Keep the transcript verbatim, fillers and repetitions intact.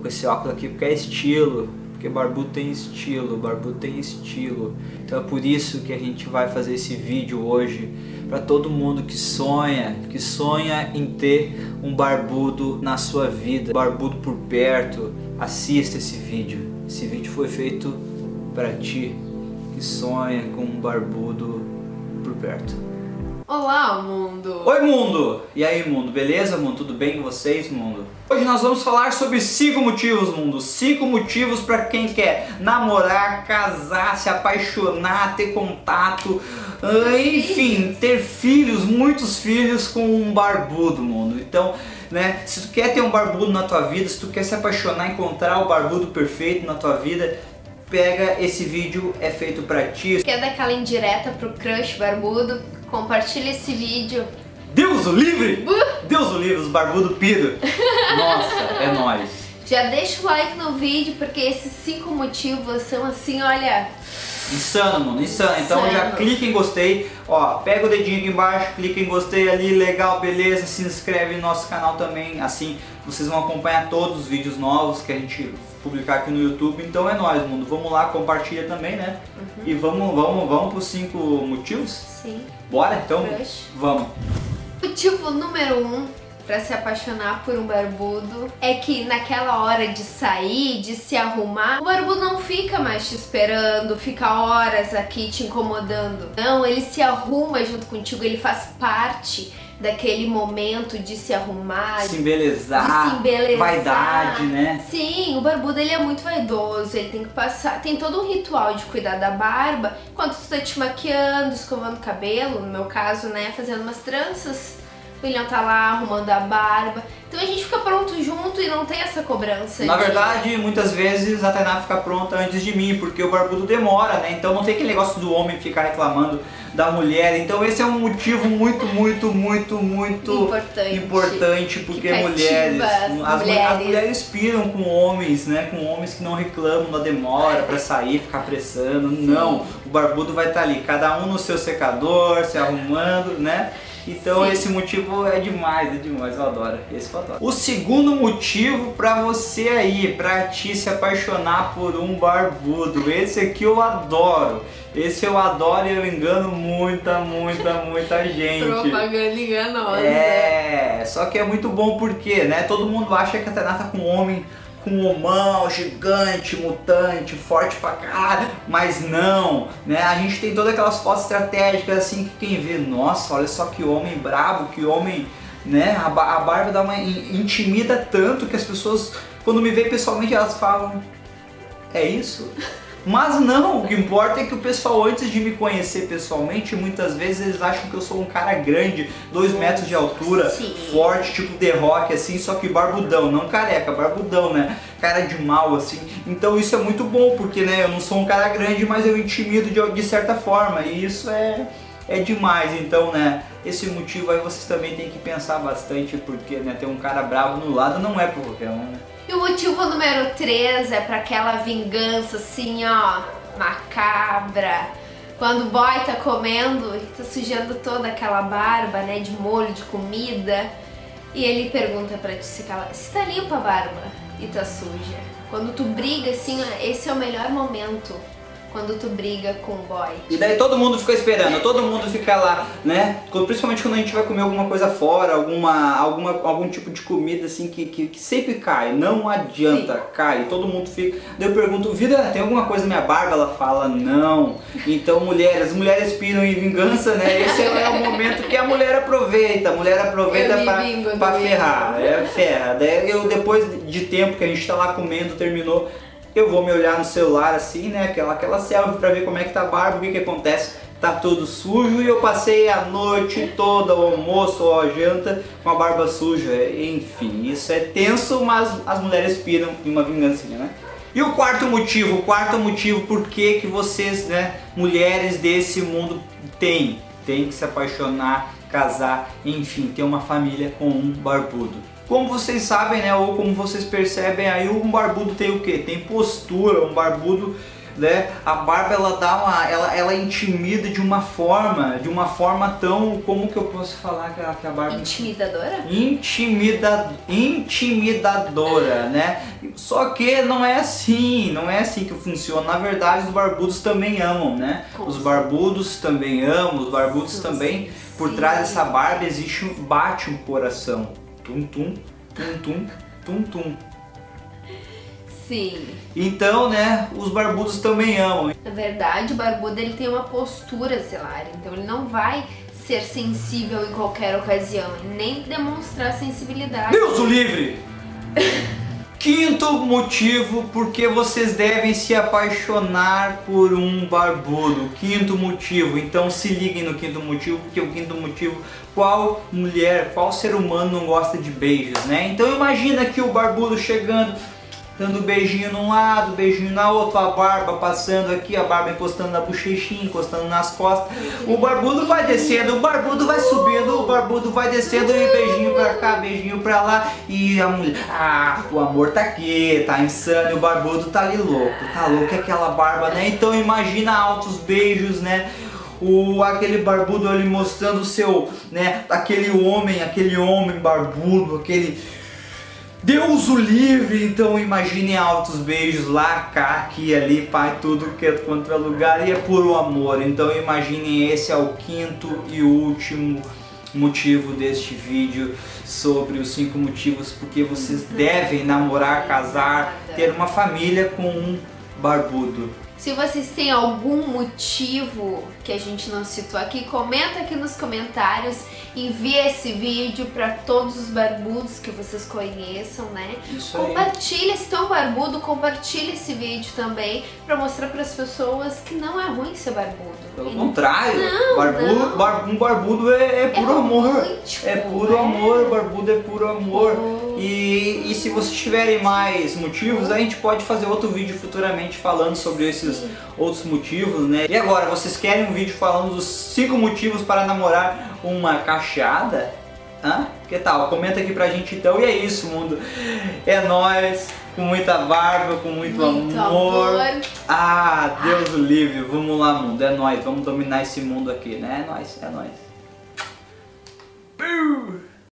com esse óculos aqui porque é estilo, porque barbudo tem estilo, barbudo tem estilo. Então é por isso que a gente vai fazer esse vídeo hoje, para todo mundo que sonha, que sonha em ter um barbudo na sua vida, barbudo por perto. Assista esse vídeo, esse vídeo foi feito para ti que sonha com um barbudo por perto. Olá, mundo! Oi, mundo! E aí, mundo? Beleza, mundo? Tudo bem com vocês, mundo? Hoje nós vamos falar sobre cinco motivos, mundo. Cinco motivos para quem quer namorar, casar, se apaixonar, ter contato, enfim, ter filhos, muitos filhos com um barbudo, mundo. Então, né, se tu quer ter um barbudo na tua vida, se tu quer se apaixonar, encontrar o barbudo perfeito na tua vida, pega esse vídeo, é feito pra ti. Quer dar aquela indireta pro crush barbudo? Compartilha esse vídeo. Deus o livre! Uh! Deus o livre, os barbudo pido. Nossa, é nóis. Já deixa o like no vídeo, porque esses cinco motivos são assim, olha... Insano, mano, insano. Então insano. Já clica em gostei, ó, pega o dedinho aqui embaixo, clica em gostei ali, legal, beleza, se inscreve no nosso canal também, assim vocês vão acompanhar todos os vídeos novos que a gente publicar aqui no YouTube. Então é nóis, mundo, vamos lá, compartilha também, né? Uhum. E vamos, vamos, vamos pros cinco motivos? Sim. Bora, então? Crush. Vamos. Motivo número um pra se apaixonar por um barbudo é que naquela hora de sair, de se arrumar, o barbudo não fica mais te esperando, fica horas aqui te incomodando. Não, ele se arruma junto contigo, ele faz parte daquele momento de se arrumar, se embelezar, de se embelezar. Vaidade, né? Sim, o barbudo ele é muito vaidoso, ele tem que passar, tem todo um ritual de cuidar da barba, enquanto tu tá te maquiando, escovando o cabelo, no meu caso, né, fazendo umas tranças, o William tá lá arrumando a barba, então a gente fica pronto junto e não tem essa cobrança. Na de... verdade, muitas vezes a Tainá fica pronta antes de mim, porque o barbudo demora, né? Então não tem aquele negócio do homem ficar reclamando da mulher. Então esse é um motivo muito, muito, muito, muito importante, importante porque mulheres, as mulheres, as mulheres piram com homens, né? Com homens que não reclamam da demora pra sair, ficar pressando. Sim. Não, o barbudo vai estar ali, cada um no seu secador, se arrumando, né? Então sim, esse motivo é demais, é demais, eu adoro, esse eu adoro. O segundo motivo pra você aí, pra ti se apaixonar por um barbudo, esse aqui eu adoro, esse eu adoro e eu engano muita, muita, muita gente. Propaganda enganosa. É, só que é muito bom porque, né, todo mundo acha que a Tainá tá com homem, um homão, gigante, mutante, forte pra caralho, mas não, né? A gente tem todas aquelas fotos estratégicas assim que quem vê, nossa, olha só que homem brabo, que homem, né? A, a barba dá uma intimida tanto que as pessoas, quando me veem pessoalmente, elas falam, é isso? Mas não, o que importa é que o pessoal, antes de me conhecer pessoalmente, muitas vezes eles acham que eu sou um cara grande, dois metros de altura, sim, forte, tipo The Rock, assim, só que barbudão, não careca, barbudão, né? Cara de mal, assim. Então isso é muito bom, porque, né, eu não sou um cara grande, mas eu intimido de, de certa forma, e isso é, é demais. Então, né, esse motivo aí vocês também tem que pensar bastante, porque, né, ter um cara bravo no lado não é por qualquer um, né? E o motivo número três é pra aquela vingança assim, ó, macabra. Quando o boy tá comendo e tá sujando toda aquela barba, né, de molho, de comida. E ele pergunta pra ti se ela, se tá limpa a barba e tá suja. Quando tu briga assim, esse é o melhor momento. Quando tu briga com o boy. E daí todo mundo fica esperando, todo mundo fica lá, né? Principalmente quando a gente vai comer alguma coisa fora, alguma, alguma, algum tipo de comida assim que, que, que sempre cai, não adianta, sim, cai, todo mundo fica. Daí eu pergunto, vida, tem alguma coisa na minha barba? Ela fala, não. Então mulheres, mulheres piram em vingança, né? Esse é o momento que a mulher aproveita, a mulher aproveita pra, vingo, pra ferrar, é, ferra. Daí eu, depois de tempo que a gente tá lá comendo, terminou, eu vou me olhar no celular assim, né, aquela, aquela selfie pra ver como é que tá a barba, o que que acontece, tá tudo sujo, e eu passei a noite toda, o almoço ou a janta, com a barba suja, enfim, isso é tenso, mas as mulheres piram em uma vingancinha, né? E o quarto motivo, o quarto motivo por que que vocês, né, mulheres desse mundo tem, tem que se apaixonar, casar, enfim, ter uma família com um barbudo. Como vocês sabem, né, ou como vocês percebem aí, um barbudo tem o quê? Tem postura, um barbudo né? A barba ela dá uma, ela, ela intimida de uma forma, de uma forma tão, como que eu posso falar que a, que a barba... Intimidadora? Intimida, intimidadora, né? Só que não é assim, não é assim que funciona. Na verdade, os barbudos também amam, né? Os barbudos também amam, os barbudos Sim. também, por Sim. trás dessa barba existe um, bate um coração. Tum, tum, tum, tum, tum, tum. Sim. Então, né, os barbudos também amam. Na verdade, o barbudo ele tem uma postura celular, então ele não vai ser sensível em qualquer ocasião, nem demonstrar sensibilidade. Deus o livre! Quinto motivo porque vocês devem se apaixonar por um barbudo. Quinto motivo, então se liguem no quinto motivo, porque o quinto motivo, qual mulher, qual ser humano não gosta de beijos, né? Então imagina que o barbudo chegando, dando beijinho num lado, beijinho na outra, a barba passando aqui, a barba encostando na bochechinha, encostando nas costas. O barbudo vai descendo, o barbudo vai subindo, o barbudo vai descendo e beijinho pra cá, beijinho pra lá. E a mulher, ah, o amor tá aqui, tá insano, e o barbudo tá ali louco, tá louco é aquela barba, né? Então imagina altos beijos, né? O, aquele barbudo ali mostrando o seu, né? Aquele homem, aquele homem barbudo, aquele... Deus o livre, então imaginem altos beijos lá, cá, aqui, ali, pai, tudo que é contra lugar e é puro amor. Então imaginem, esse é o quinto e último motivo deste vídeo sobre os cinco motivos porque vocês devem namorar, casar, ter uma família com um barbudo. Se vocês têm algum motivo que a gente não citou aqui, comenta aqui nos comentários, envia esse vídeo para todos os barbudos que vocês conheçam, né? Isso aí. Compartilha, se tem um barbudo, compartilha esse vídeo também para mostrar para as pessoas que não é ruim ser barbudo. Pelo contrário, não, barbudo, não. Bar, um barbudo é, é puro é amor, romântico, é puro né? amor, barbudo é puro amor. Uhum. E, e se vocês tiverem mais motivos, a gente pode fazer outro vídeo futuramente falando sobre esses Sim. outros motivos, né? E agora, vocês querem um vídeo falando dos cinco motivos para namorar uma cacheada? Hã? Que tal? Comenta aqui pra gente então. E é isso, mundo. É nóis, com muita barba, com muito, muito amor. amor. Ah, Deus o livre. Vamos lá, mundo. É nóis. Vamos dominar esse mundo aqui, né? É nóis, é nóis.